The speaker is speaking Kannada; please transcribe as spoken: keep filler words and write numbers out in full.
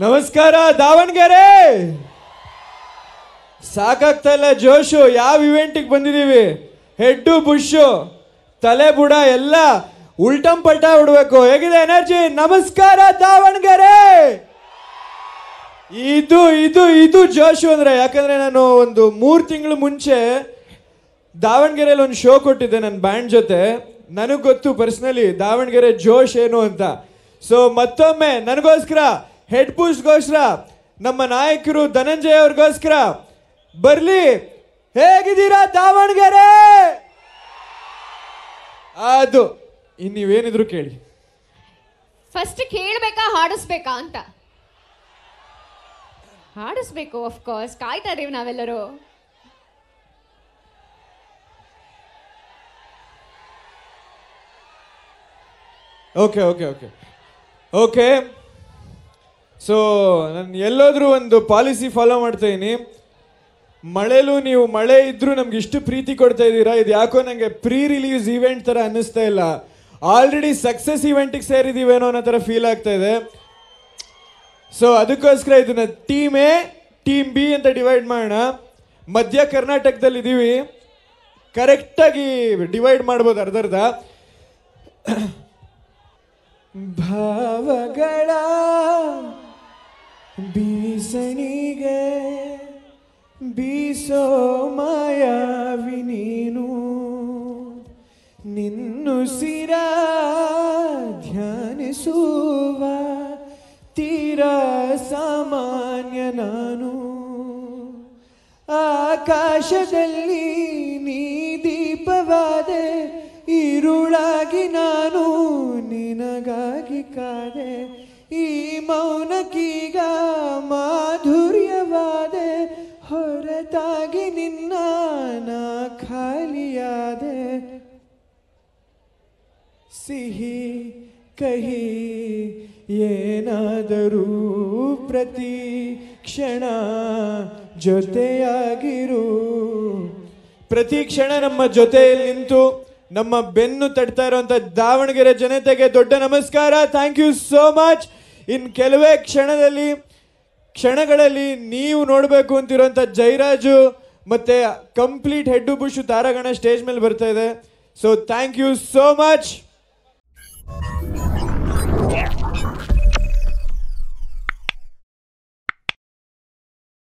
नमस्कार दावणगेरे साकागता इल्ल जोश याव इवेंट गे बंदिदीवि हेड बुश तले बुड एल्ल उल्टम पल्टा उडबेकु हेगिदे एनर्जी नमस्कार दावणगेरे इदु इदु इदु जोश अंद्रे याकंद्रे नानु ओंदु मूरु तिंगळु मुंचे दावणगेरेयल्लि ओंदु शो कोट्टिद्दे नन्न बैंड जोते ನನಗೆ ಗೊತ್ತು ಪರ್ಸನಲಿ ದಾವಣಗೆರೆ ಜೋಶ್ ಏನು ಅಂತ. ಸೊ ಮತ್ತೊಮ್ಮೆ ನನಗೋಸ್ಕರ ಹೆಡ್ ಬುಶ್ ಗೋಸ್ಕರ ನಮ್ಮ ನಾಯಕರು ಧನಂಜಯ ಅವರಿಗೋಸ್ಕರ ಬರ್ಲಿ ಹೇಗಿದ್ದೀರಾ ದಾವಣಗೆರೆ ಅದು ಇನ್ನೇನಿದ್ರು ಕೇಳಿ. ಫಸ್ಟ್ ಕೇಳಬೇಕಾ ಹಾಡಿಸಬೇಕಾ ಅಂತ? ಹಾಡಿಸಬೇಕು ಆಫ್ ಕೋರ್ಸ್, ಕಾಯ್ತಾ ಇದೀವಿ ನಾವೆಲ್ಲರೂ. Okay okay okay okay so ನಾನು ಎಲ್ಲೋದ್ರೂ ಒಂದು ಪಾಲಿಸಿ ಫಾಲೋ ಮಾಡ್ತಾ ಇದ್ದೀನಿ. ಮಳೆಲೂ ನೀವು ಮಳೆ ಇದ್ರೂ ನಮ್ಗೆ ಇಷ್ಟು ಪ್ರೀತಿ ಕೊಡ್ತಾ ಇದ್ದೀರಾ, ಇದು ಯಾಕೋ ನನಗೆ ಪ್ರೀ ರಿಲೀಸ್ ಈವೆಂಟ್ ಥರ ಅನ್ನಿಸ್ತಾ ಇಲ್ಲ. ಆಲ್ರೆಡಿ ಸಕ್ಸಸ್ ಈವೆಂಟಿಗೆ ಸೇರಿದ್ದೀವೇನೋ ಅನ್ನೋ ಥರ ಫೀಲ್ ಆಗ್ತಾ ಇದೆ. ಸೊ ಅದಕ್ಕೋಸ್ಕರ ಇದನ್ನು ಟೀಮ್ ಎ ಟೀಮ್ ಬಿ ಅಂತ ಡಿವೈಡ್ ಮಾಡೋಣ. ಮಧ್ಯ ಕರ್ನಾಟಕದಲ್ಲಿ ಇದ್ದೀವಿ, ಕರೆಕ್ಟಾಗಿ ಡಿವೈಡ್ ಮಾಡ್ಬೋದು ಅರ್ಧ ಅರ್ಧ. ಭಾವಗಳ ಬೀಸನಿಗೆ ಬೀಸೋ ಮಾಯಾವಿ ನೀನು, ನಿನ್ನುಸಿರ ಧ್ಯಾನಿಸುವ ತೀರ ಸಾಮಾನ್ಯ ನಾನು, ಆಕಾಶದಲ್ಲಿ ನೀ ದೀಪವಾದೆ ಇರುಳಾಗಿ ನಾನು ನಿನಗಾಗಿ ಕಾದೆ, ಈ ಮೌನಕ್ಕೀಗ ಮಾಧುರ್ಯವಾದೆ ಹೊರತಾಗಿ ನಿನ್ನ ನಾ ಖಾಲಿಯಾದೆ, ಸಿಹಿ ಕಹಿ ಏನಾದರೂ ಪ್ರತಿ ಕ್ಷಣ ಜೊತೆಯಾಗಿರು. ಪ್ರತಿ ಕ್ಷಣ ನಮ್ಮ ಜೊತೆಯಲ್ಲಿ ನಿಂತು ನಮ್ಮ ಬೆನ್ನು ತಟ್ತಾ ಇರುವಂಥ ದಾವಣಗೆರೆ ಜನತೆಗೆ ದೊಡ್ಡ ನಮಸ್ಕಾರ. Thank you so much. ಇನ್ನು ಕೆಲವೇ ಕ್ಷಣದಲ್ಲಿ ಕ್ಷಣಗಳಲ್ಲಿ ನೀವು ನೋಡಬೇಕು ಅಂತಿರುವಂಥ ಜೈರಾಜು ಮತ್ತು ಕಂಪ್ಲೀಟ್ ಹೆಡ್ ಬುಷು ತಾರಾಗಣ ಸ್ಟೇಜ್ ಮೇಲೆ ಬರ್ತಾ ಇದೆ. So thank you so much.